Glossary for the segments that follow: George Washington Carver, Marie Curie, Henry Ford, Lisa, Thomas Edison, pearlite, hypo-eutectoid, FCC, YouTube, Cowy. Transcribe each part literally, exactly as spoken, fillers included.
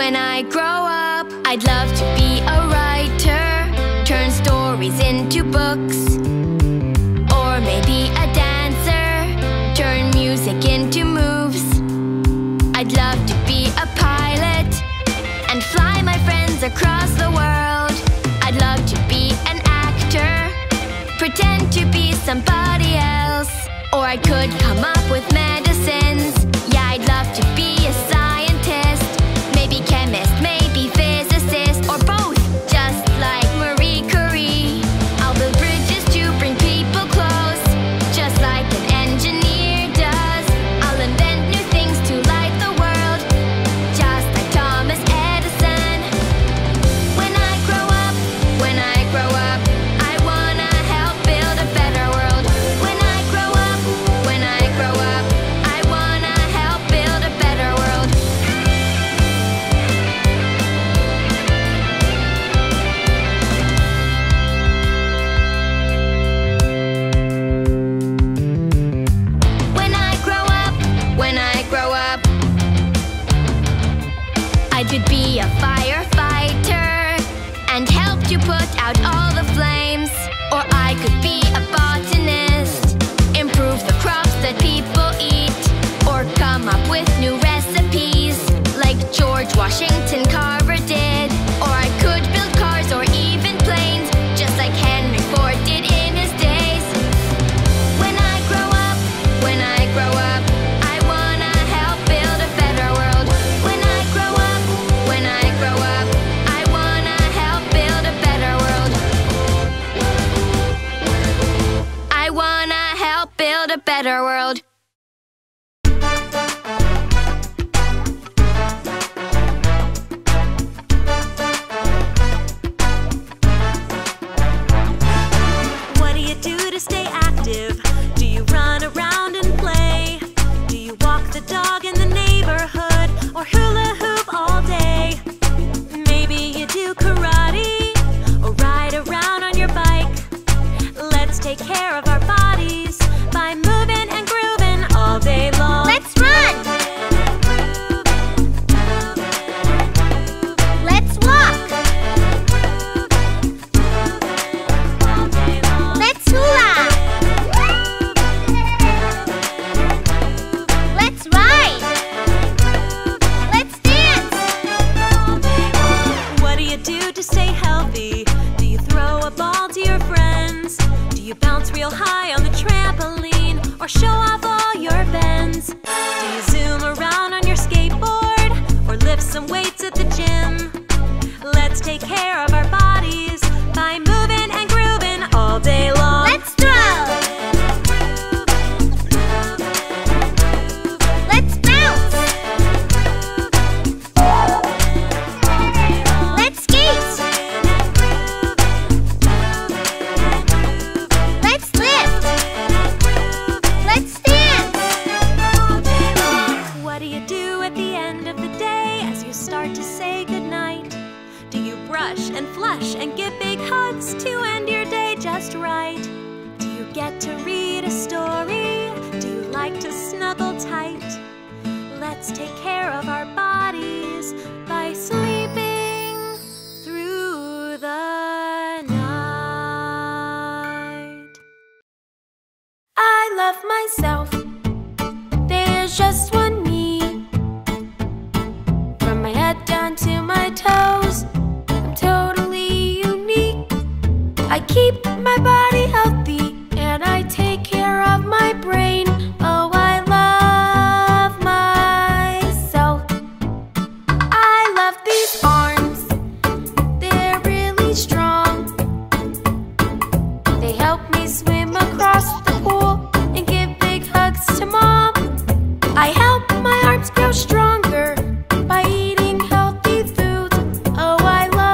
when I grow up. I'd love to be a writer, turn stories into books, or maybe a dancer, turn music into moves. I'd love to be a pilot and fly my friends across the world. I'd love to be an actor, pretend to be somebody else, or I could come up with medicines. Yeah, I'd love to be a scientist, maybe chemist, maybe physicist, or both, just like Marie Curie. I'll build bridges to bring people close, just like an engineer does. I'll invent new things to light the world, just like Thomas Edison. When I grow up, when I grow up, I wanna help build a better world. When I grow up, when I grow up, I could be a firefighter and help you put out all the flames. Or I could be a botanist, improve the crops that people eat, or come up with new recipes like George Washington Carver did. Or I could build cars or even planes, just like Henry Ford did in his days. When I grow up, when I grow up, a better world. What do you do to stay active? Do you run around and play? Do you walk the dog in the neighborhood or hula hoop all day? Maybe you do karate or ride around on your bike. Let's take care of our bodies by moving and grooving all day long. Let's run! Let's walk! Let's hula! Let's ride! Let's dance! What do you do to stay healthy? Do you throw a ball to your friends? Do you bounce real high on the trampoline? Or show off all your bends? Do you zoom around on your skateboard? Or lift some weights at the gym? Let's take care of our bodies by moving and grooving all day long. Let's throw! And give big hugs to end your day just right. Do you get to read a story? Do you like to snuggle tight? Let's take care of our bodies by sleeping through the night. I love myself. There's just one me. From my head down to my toes, I'm totally I keep my body healthy, and I take care of my brain. Oh, I love myself. I love these arms. They're really strong. They help me swim across the pool and give big hugs to mom. I help my arms grow stronger by eating healthy food. Oh, I love myself.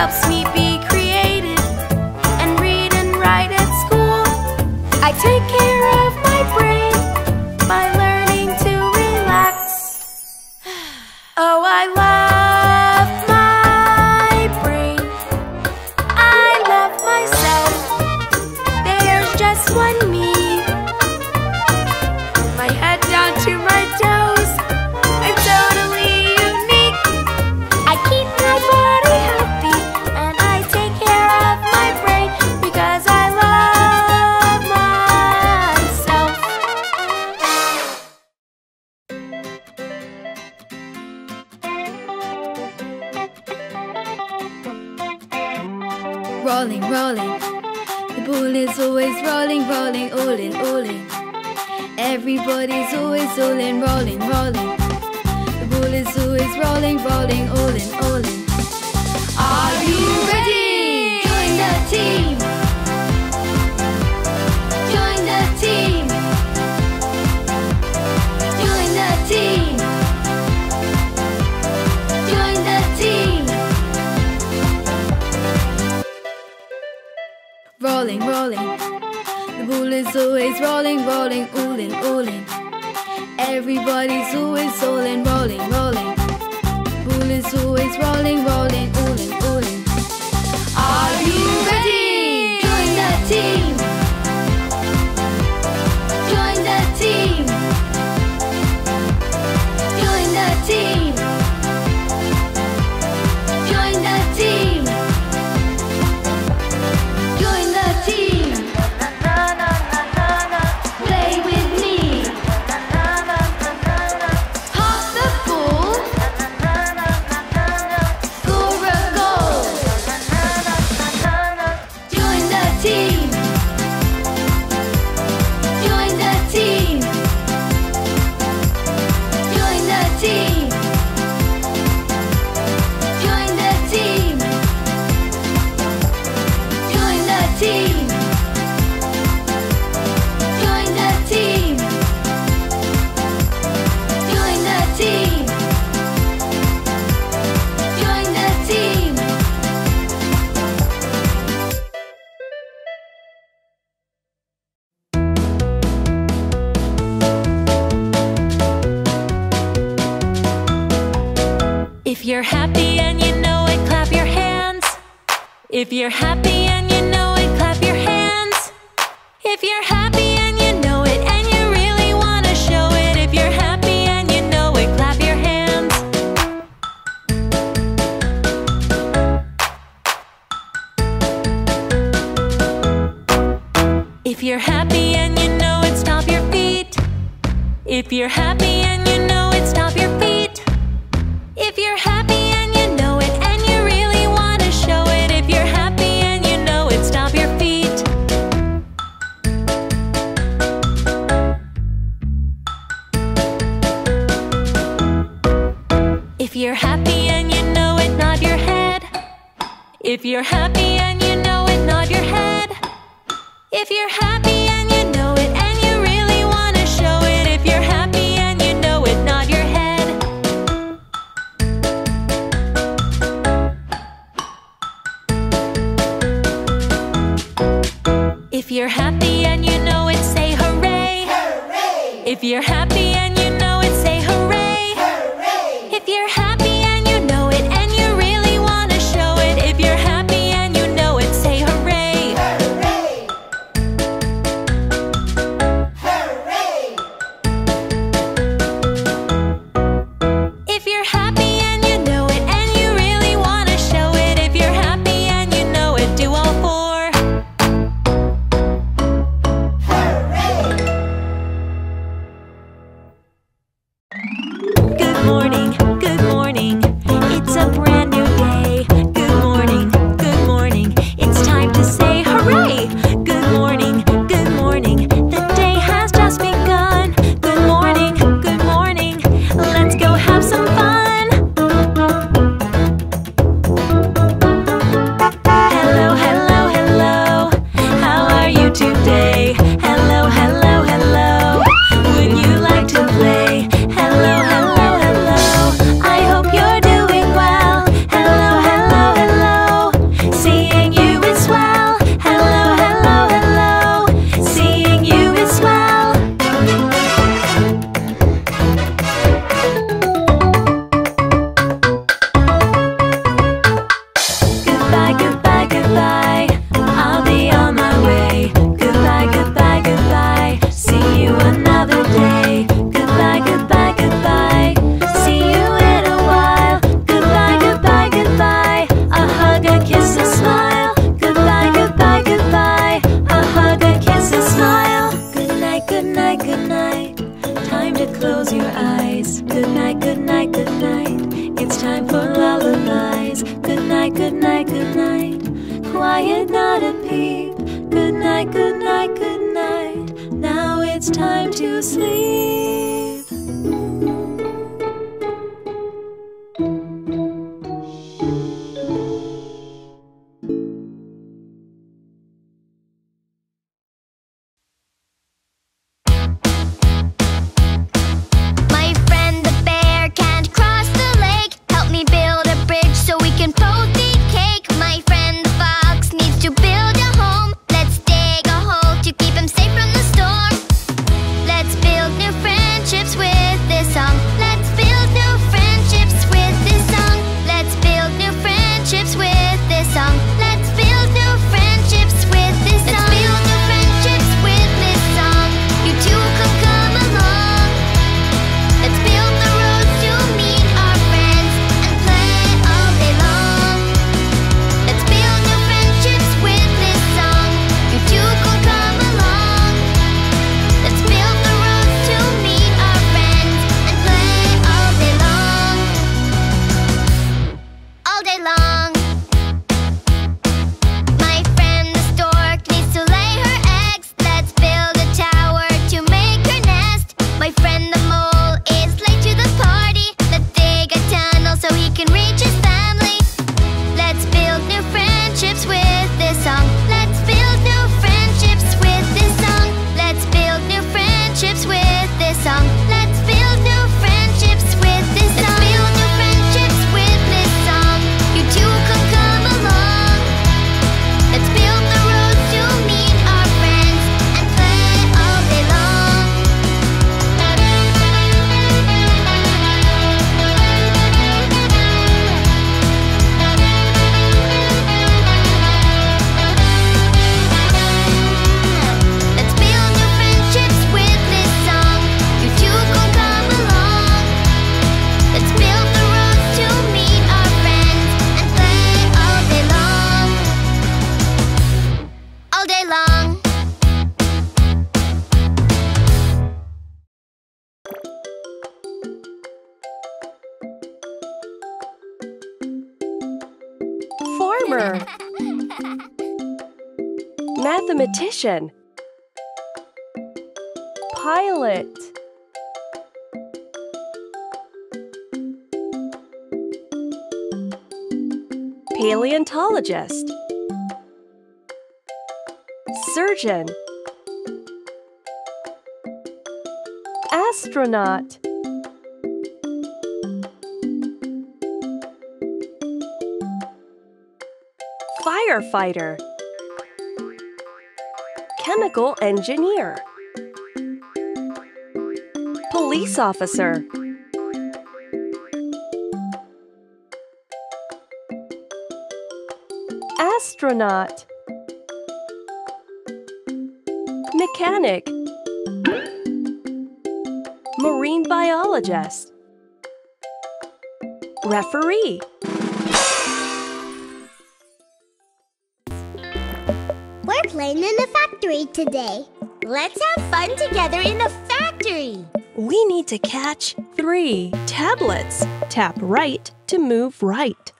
helps me be creative and read and write at school. I take care of my brain by learning to relax. Oh, I love my brain. I love myself. There's just one me. My head down to my toes. I'm totally unique. I keep my body healthy and I take care of my brain because I love myself. Rolling, rolling. The ball is always rolling, rolling, all in, all in. Everybody's always all in, rolling, rolling. The ball is always rolling, rolling, all in, all in. Are you ready? Join the team. Join the team. Join the team. Join the team. Rolling, rolling. The ball is always rolling, rolling, all in, all in. Everybody's always all in, rolling, rolling. The ball is always rolling, rolling, all in, all in. Are you ready? Join the team. Join the team. Join the team. Join the team. Join the team. If you're happy and you know it, clap your hands. If you're happy and you know it, clap your hands. If you're happy and you know it, and you really want to show it. If you're happy and you know it, clap your hands. If you're happy and you know it, stomp your feet. If you're happy and you know it, stomp your feet. If you're happy and you know it, and you really want to show it. If you're happy and you know it, stomp your feet. If you're happy and you know it, nod your head. If you're happy and you know it, nod your head. If you're happy and you know it, and you really want to show it. If you're happy and you know it, nod your head. If you're happy and you know it, say hooray! Hooray! If you're happy and you know it, say hooray! Hooray! If you're happy and you know it, and you really want to show it. If you're happy and you know it, say hooray! Hooray! Hooray! If you're happy and you know it, and you really want to show it. If you're happy and you know it, do all four. simple lullabies. Good night, good night, good night. Quiet, not a peep. Good night, good night, good night. Now it's time to sleep. Mathematician, pilot, paleontologist, surgeon, astronaut, firefighter, chemical engineer, police officer, astronaut, mechanic, marine biologist, referee. We're playing in the factory today. Let's have fun together in the factory. We need to catch three tablets. Tap right to move right.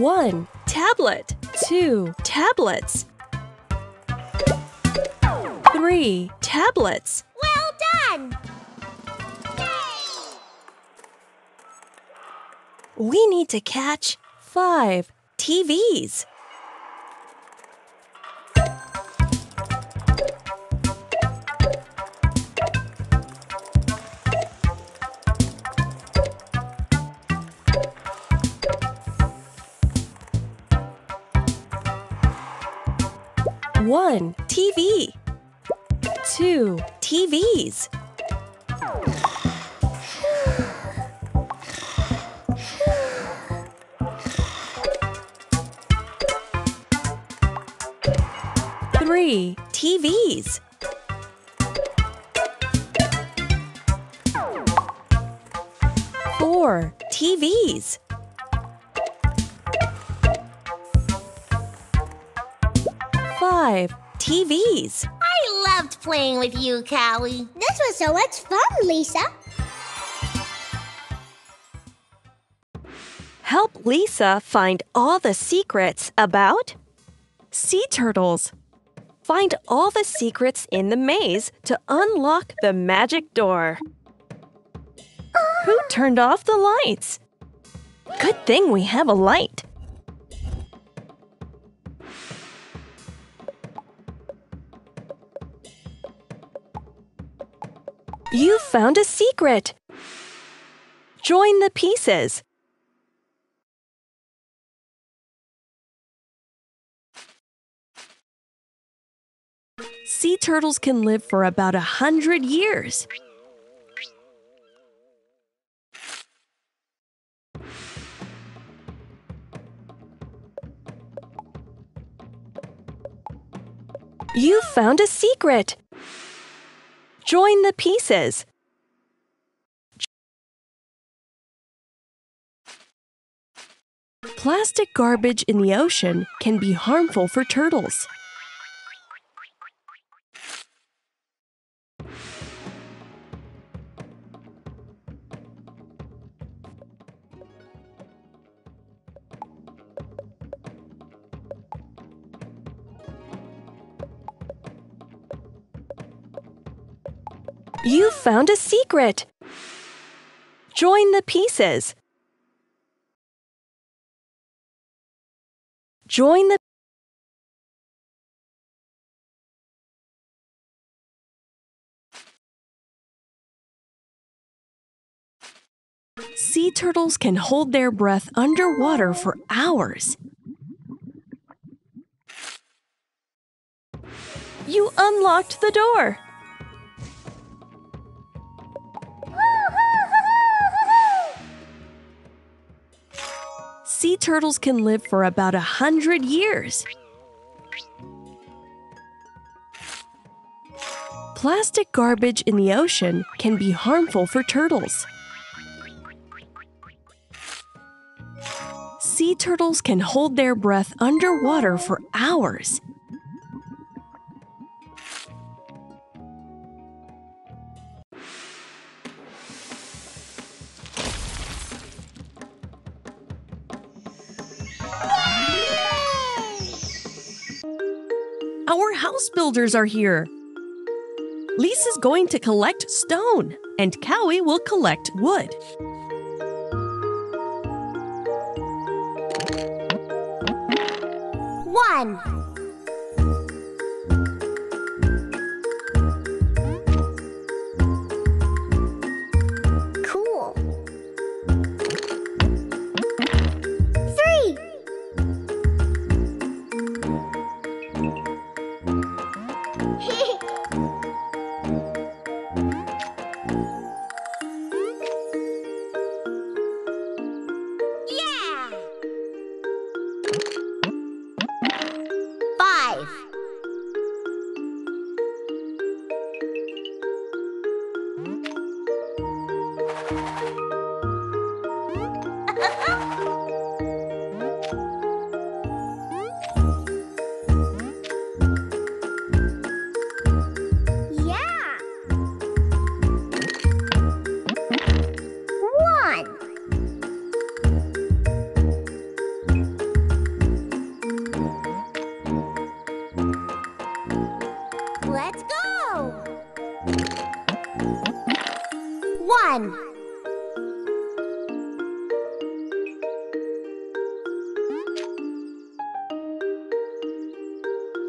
One tablet. Two tablets. Three tablets. Well done! Yay! We need to catch five T Vs. One T V, two T Vs, three T Vs, four or T Vs. Five T Vs. I loved playing with you, Cowy. This was so much fun, Lisa. Help Lisa find all the secrets about sea turtles. Find all the secrets in the maze to unlock the magic door. Uh. Who turned off the lights? Good thing we have a light. You found a secret. Join the pieces. Sea turtles can live for about a hundred years. You found a secret. Join the pieces. Plastic garbage in the ocean can be harmful for turtles. You found a secret. Join the pieces. Join the Sea turtles can hold their breath underwater for hours. You unlocked the door. Sea turtles can live for about a hundred years. Plastic garbage in the ocean can be harmful for turtles. Sea turtles can hold their breath underwater for hours. Our house builders are here. Lisa's going to collect stone, and Cowy will collect wood. One.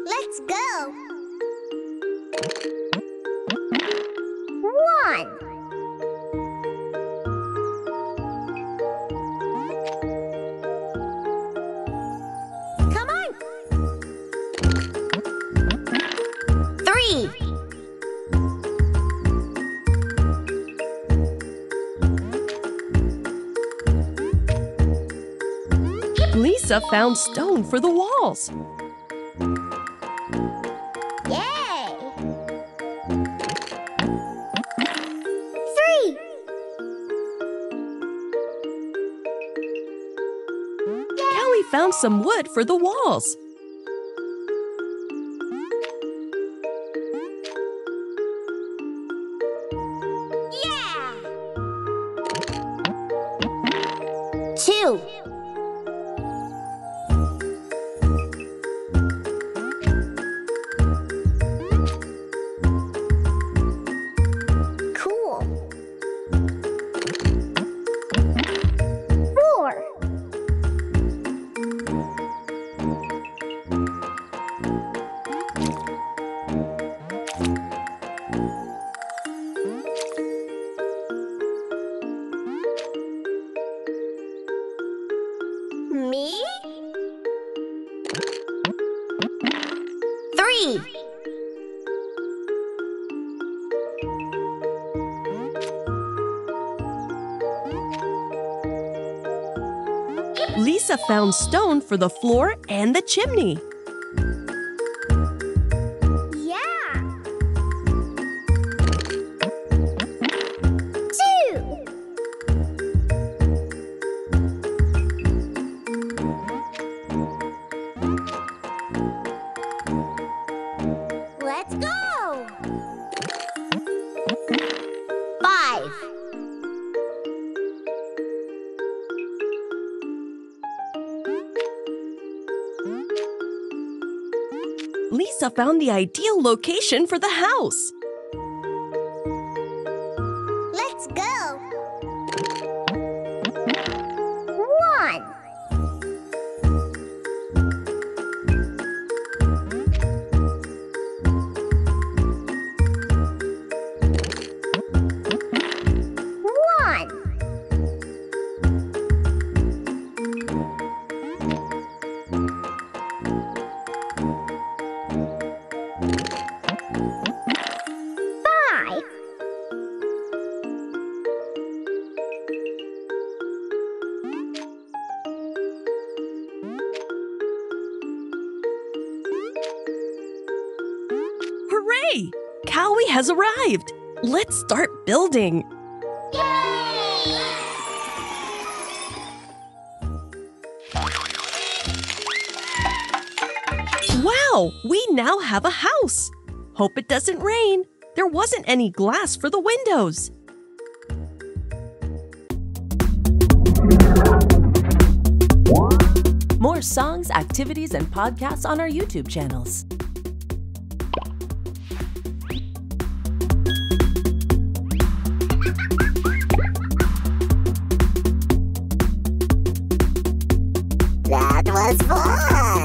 Let's go. One. Come on. Three. Lisa found stone for the walls. found some wood for the walls. Yeah! Two. Lisa found stone for the floor and the chimney. Lisa found the ideal location for the house. Let's go! One. One. Hooray! Cowy has arrived! Let's start building! Yay! Wow! We now have a house! Hope it doesn't rain! There wasn't any glass for the windows! More songs, activities, and podcasts on our YouTube channels. That was fun!